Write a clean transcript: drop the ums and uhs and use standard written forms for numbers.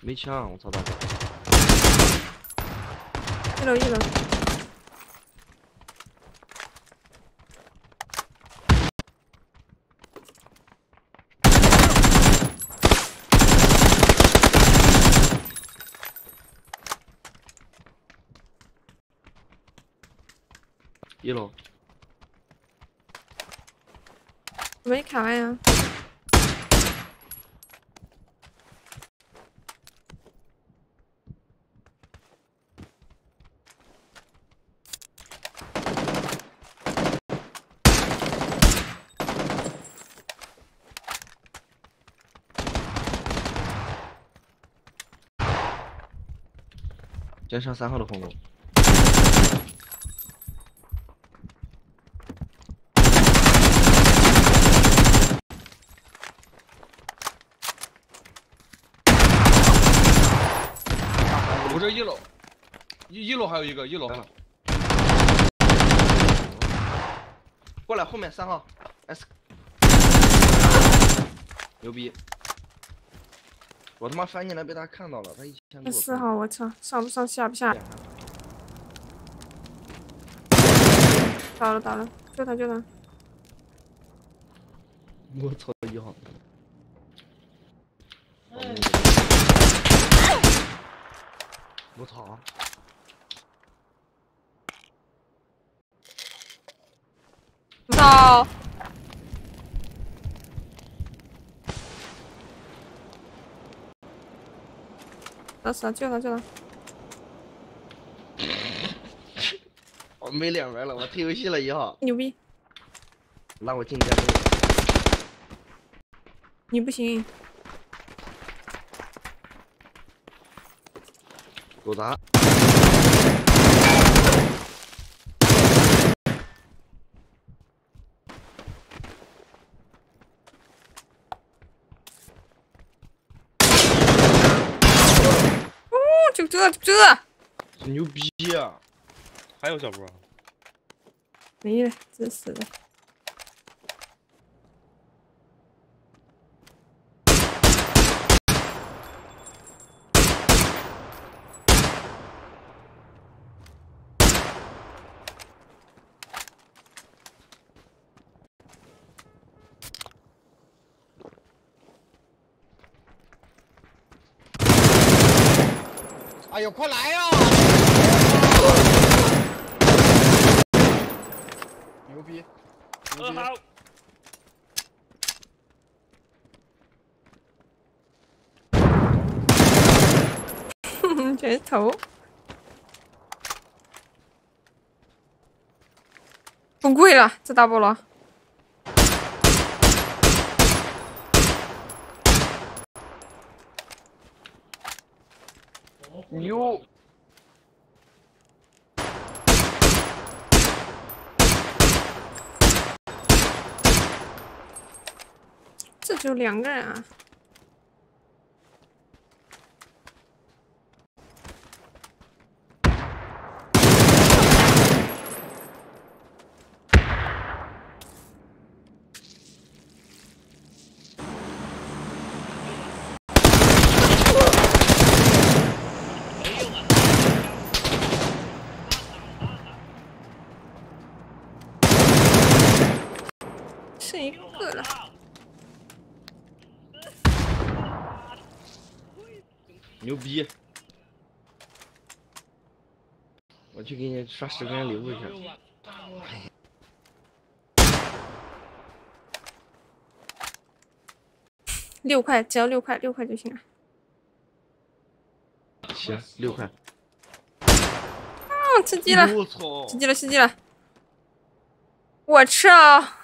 没枪，我操大哥！一楼。一楼。怎么你卡完呀？ 先上三号的风楼。我这一楼还有一个，一楼。过来，后面三号 S。牛逼！我他妈翻进来被他看到了，他一。 四号，我操，上不上下不下？倒了，救他！我操，一号！我操！我操！ 死了！救他！我没脸玩了，我退游戏了以后。牛逼！拉我进家门。你不行。狗杂。就这，牛逼啊！还有小波，没了，真是的。哎呦，快来呀！牛逼！牛逼！全是头。崩溃了，这大菠萝。 牛！这就两个人啊！牛逼！我去给你刷10块钱礼物去。6块，只要6块，6块就行了。行，6块。啊！吃鸡了！吃鸡了！我吃啊！